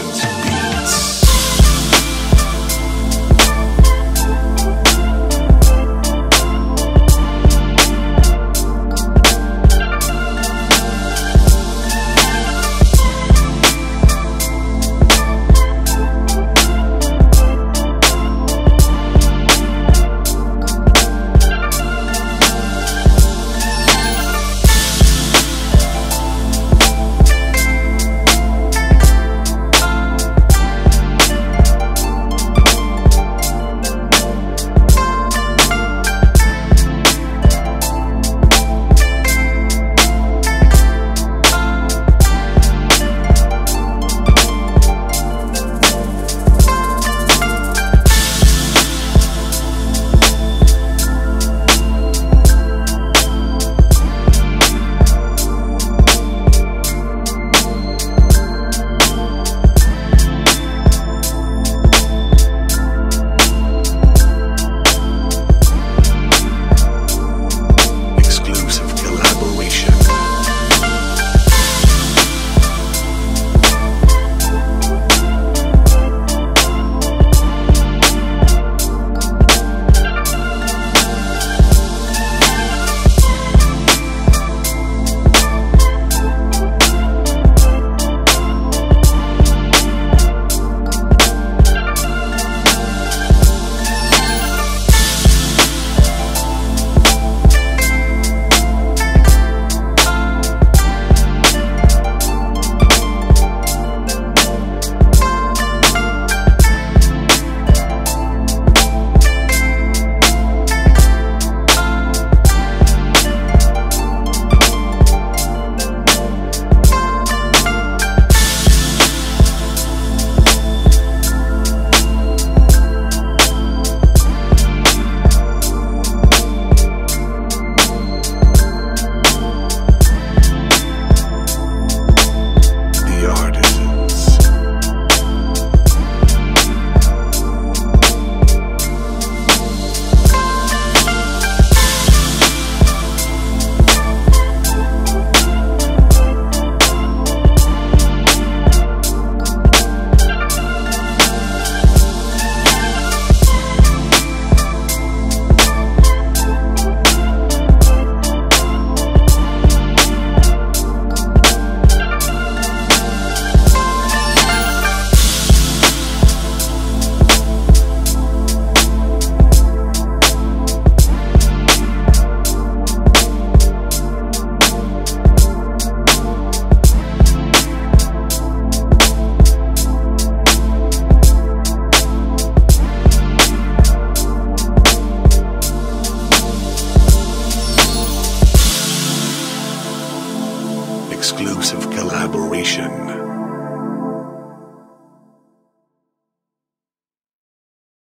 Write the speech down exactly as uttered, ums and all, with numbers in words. Productions Beats. Exclusive collaboration.